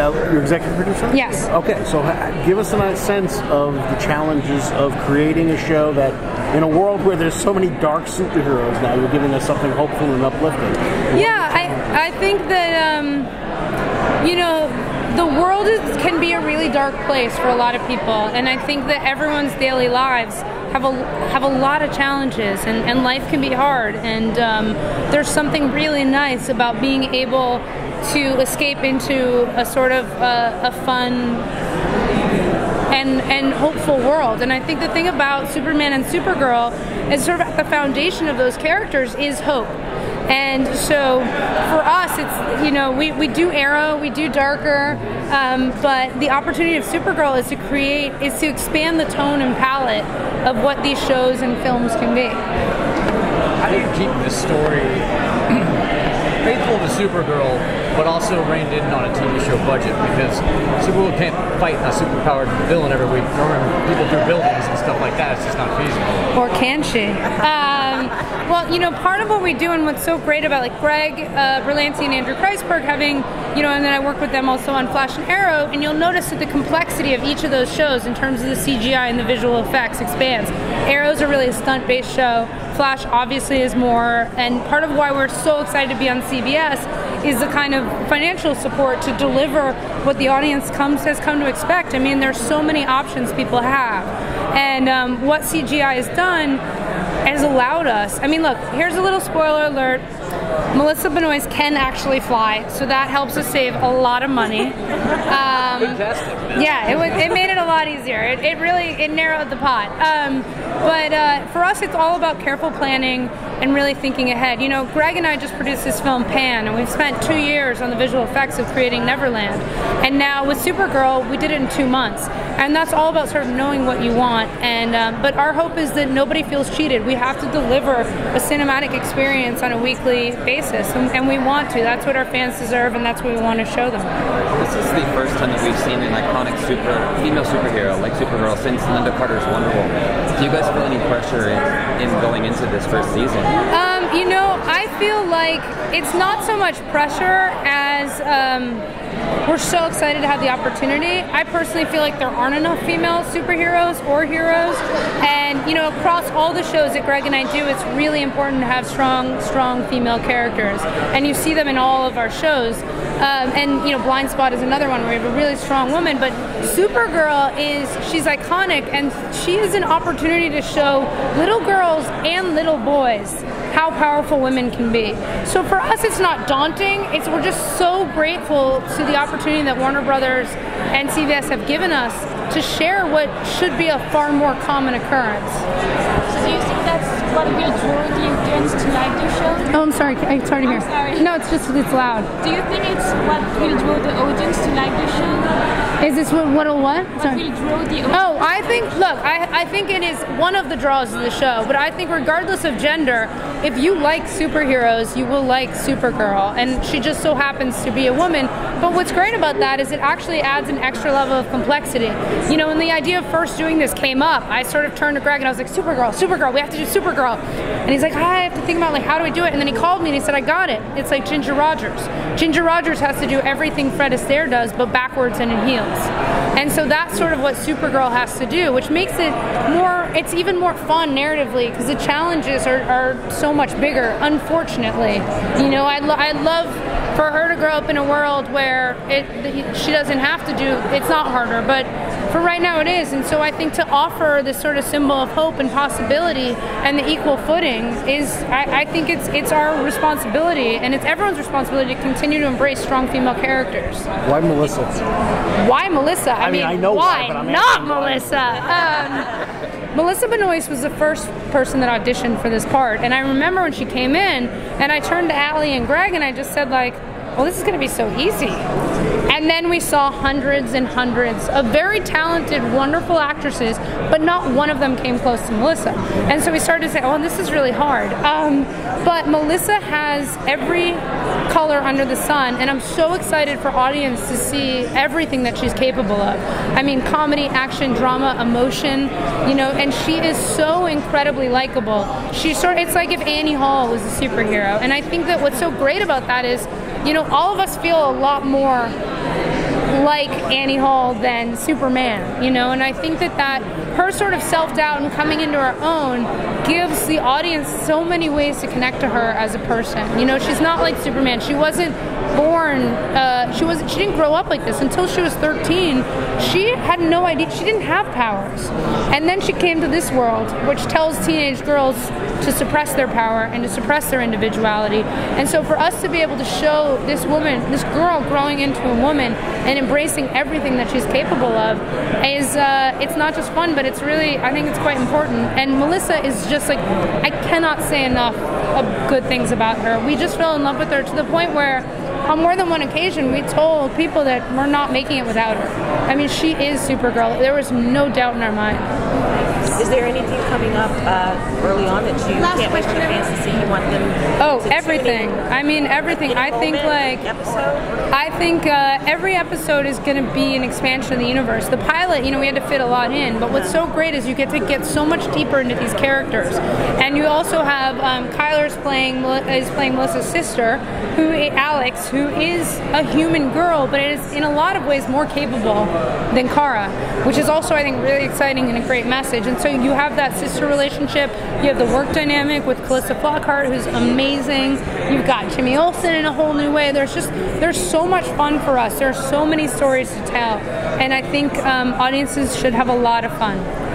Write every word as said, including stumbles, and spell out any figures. Now, you're executive producer? Yes. Okay, so give us a sense of the challenges of creating a show that, in a world where there's so many dark superheroes now, you're giving us something hopeful and uplifting. Yeah, I, I think that, um, you know, the world is, can be a really dark place for a lot of people, and I think that everyone's daily lives have a, have a lot of challenges, and, and life can be hard, and um, there's something really nice about being able to escape into a sort of uh, a fun and, and hopeful world. And I think the thing about Superman and Supergirl is sort of at the foundation of those characters is hope. And so for us, it's, you know, we, we do Arrow, we do darker, um, but the opportunity of Supergirl is to create, is to expand the tone and palette of what these shows and films can be. How do you keep this story faithful to Supergirl, but also reined in on a T V show budget? Because Supergirl can't fight a superpowered villain every week, throwing people through buildings and stuff like that. It's just not feasible. Or can she? Um, Well, you know, part of what we do and what's so great about, like, Greg uh, Berlanti and Andrew Kreisberg having, you know, and then I work with them also on Flash and Arrow, and you'll notice that the complexity of each of those shows in terms of the C G I and the visual effects expands. Arrow's a really stunt-based show. Flash obviously is more, and part of why we're so excited to be on C B S is the kind of financial support to deliver what the audience comes has come to expect. I mean, there's so many options people have. And um, what C G I has done has allowed us, I mean, look, here's a little spoiler alert, Melissa Benoist can actually fly, so that helps us save a lot of money. Um, yeah, it, was, it made it a lot easier. It, it really, it narrowed the pot. Um, but uh, for us, it's all about careful planning and really thinking ahead. You know, Greg and I just produced this film, Pan, and we've spent two years on the visual effects of creating Neverland. And now with Supergirl, we did it in two months. And that's all about sort of knowing what you want. And um, but our hope is that nobody feels cheated. We have to deliver a cinematic experience on a weekly basis, and, and we want to. That's what our fans deserve, and that's what we want to show them. This is the first time that we've seen an iconic super female superhero like Supergirl since Linda Carter's Wonder Woman. Do you guys feel any pressure in, in going into this first season? Um, you know, I feel like it's not so much pressure as um, we're so excited to have the opportunity. I personally feel like there aren't enough female superheroes or heroes, and you know, across all the shows that Greg and I do, it's really important to have strong, strong female characters, and you see them in all of our shows. Um, and you know, Blind Spot is another one where we have a really strong woman, but Supergirl is, she's iconic, and she is an opportunity to show little girls and little boys how powerful women can be. So for us, it's not daunting. It's, we're just so grateful to the opportunity that Warner Brothers and C B S have given us to share what should be a far more common occurrence. So do you think that's what will draw the audience to like the show? Oh, I'm sorry. It's hard to hear. I'm sorry. No, it's just, it's loud. Do you think it's what will draw the audience to like the show? Is this what will what? What sorry. will draw the audience? Oh, I think, look, I, I think it is one of the draws of the show, but I think regardless of gender, if you like superheroes, you will like Supergirl, and she just so happens to be a woman. But what's great about that is it actually adds an extra level of complexity. You know, when the idea of first doing this came up, I sort of turned to Greg and I was like, Supergirl, Supergirl, we have to do Supergirl. And he's like, I have to think about, like, how do I do it? And then he called me and he said, I got it. It's like Ginger Rogers. Ginger Rogers has to do everything Fred Astaire does, but backwards and in heels. And so that's sort of what Supergirl has to do, which makes it more, it's even more fun narratively, because the challenges are, are so much bigger, unfortunately. You know, I, lo I love for her to grow up in a world where it, she doesn't have to do, it's not harder, but for right now it is. And so I think to offer this sort of symbol of hope and possibility and the equal footing is, I, I think it's, it's our responsibility, and it's everyone's responsibility to continue to embrace strong female characters. Why Melissa? Why Melissa? I, I mean, mean, I know why, why but I'm not Melissa. Um, Melissa Benoist was the first person that auditioned for this part, and I remember when she came in, and I turned to Allie and Greg, and I just said, like, well, this is going to be so easy. And then we saw hundreds and hundreds of very talented, wonderful actresses, but not one of them came close to Melissa. And so we started to say, oh, this is really hard. Um, but Melissa has every color under the sun, and I'm so excited for audience to see everything that she's capable of. I mean, comedy, action, drama, emotion, you know, and she is so incredibly likable. She's sort of, it's like if Annie Hall was a superhero, and I think that what's so great about that is, you know, all of us feel a lot more like Annie Hall than Superman, you know, and I think that that her sort of self-doubt and coming into her own gives the audience so many ways to connect to her as a person. You know, she's not like Superman. She wasn't born, uh, she wasn't, she didn't grow up like this until she was thirteen. She had no idea, she didn't have powers. And then she came to this world, which tells teenage girls to suppress their power and to suppress their individuality. And so for us to be able to show this woman, this girl growing into a woman and embracing everything that she's capable of is, uh, it's not just fun, but it's really, I think it's quite important. And Melissa is just like, I cannot say enough of good things about her. We just fell in love with her to the point where on more than one occasion, we told people that we're not making it without her. I mean, she is Supergirl. There was no doubt in our mind. Is there anything coming up uh, early on that you Last can't wait for the fans to see? You want them? Oh, to everything. I mean, everything. I think like episode? I think uh, every episode is going to be an expansion of the universe. The pilot, you know, we had to fit a lot in. But what's so great is you get to get so much deeper into these characters, and you also have um, Kyler's playing is playing Melissa's sister, who Alex, who is a human girl, but it is in a lot of ways more capable than Kara, which is also I think really exciting and a great message. And so you have that sister relationship, you have the work dynamic with Calista Flockhart, who's amazing, you've got Jimmy Olsen in a whole new way. There's just, there's so much fun for us, there are so many stories to tell, and I think um, audiences should have a lot of fun.